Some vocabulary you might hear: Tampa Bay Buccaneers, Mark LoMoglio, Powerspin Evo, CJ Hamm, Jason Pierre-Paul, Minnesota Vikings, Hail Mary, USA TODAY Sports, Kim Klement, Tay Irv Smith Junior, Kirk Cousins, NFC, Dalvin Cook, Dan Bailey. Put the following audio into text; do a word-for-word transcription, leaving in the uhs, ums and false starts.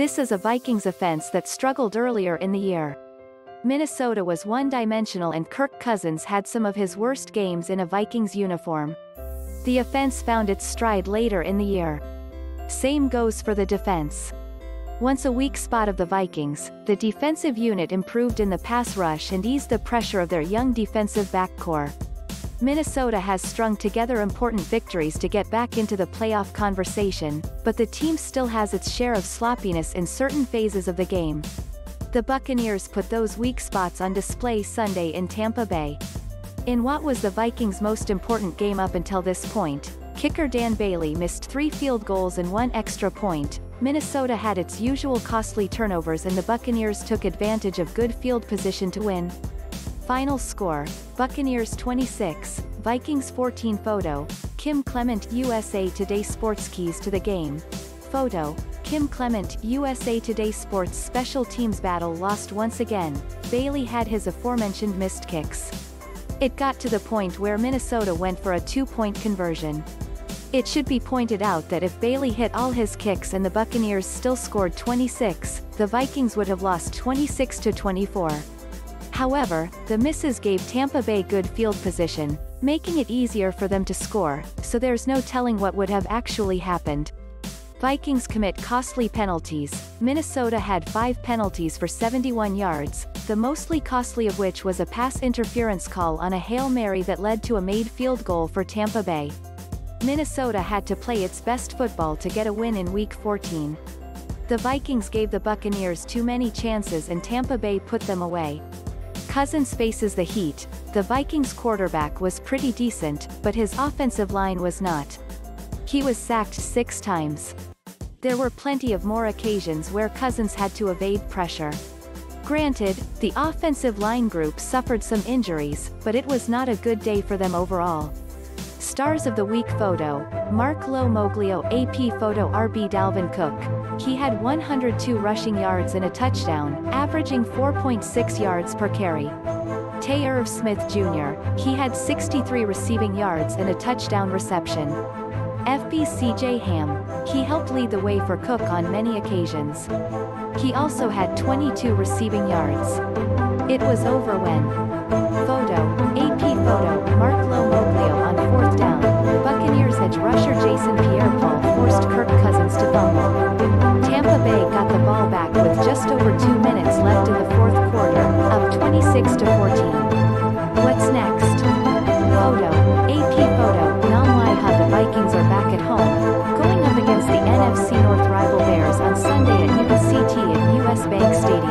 This is a Vikings offense that struggled earlier in the year. Minnesota was one-dimensional and Kirk Cousins had some of his worst games in a Vikings uniform. The offense found its stride later in the year. Same goes for the defense. Once a weak spot of the Vikings, the defensive unit improved in the pass rush and eased the pressure of their young defensive backcourt. Minnesota has strung together important victories to get back into the playoff conversation, but the team still has its share of sloppiness in certain phases of the game. The Buccaneers put those weak spots on display Sunday in Tampa Bay. In what was the Vikings' most important game up until this point, kicker Dan Bailey missed three field goals and one extra point. Minnesota had its usual costly turnovers and the Buccaneers took advantage of good field position to win. Final score, Buccaneers twenty-six, Vikings fourteen. Photo, Kim Klement, U S A Today Sports. Keys to the game. Photo, Kim Klement, U S A Today Sports. Special teams battle lost once again. Bailey had his aforementioned missed kicks. It got to the point where Minnesota went for a two-point conversion. It should be pointed out that if Bailey hit all his kicks and the Buccaneers still scored twenty-six, the Vikings would have lost twenty-six to twenty-four. However, the misses gave Tampa Bay good field position, making it easier for them to score, so there's no telling what would have actually happened. Vikings commit costly penalties. Minnesota had five penalties for seventy-one yards, the mostly costly of which was a pass interference call on a Hail Mary that led to a made field goal for Tampa Bay. Minnesota had to play its best football to get a win in Week fourteen. The Vikings gave the Buccaneers too many chances and Tampa Bay put them away. Cousins faces the heat. The Vikings quarterback was pretty decent, but his offensive line was not. He was sacked six times. There were plenty of more occasions where Cousins had to evade pressure. Granted, the offensive line group suffered some injuries, but it was not a good day for them overall. Stars of the Week. Photo, Mark LoMoglio. A P Photo, R B Dalvin Cook. He had one hundred two rushing yards and a touchdown, averaging four point six yards per carry. Tay Irv Smith Junior He had sixty-three receiving yards and a touchdown reception. F B C J Hamm. He helped lead the way for Cook on many occasions. He also had twenty-two receiving yards. It was over when. Photo, A P Photo, Mark LoMoglio. On fourth down, Buccaneers edge rusher Jason Pierre-Paul forced Kirk Cousins to fumble. Tampa Bay got the ball back with just over two minutes left in the fourth quarter, up twenty-six to fourteen. What's next? Photo, A P Photo, Namwaiha. The Vikings are back at home, going up against the N F C North rival Bears on Sunday at U S C T at U S Bank Stadium.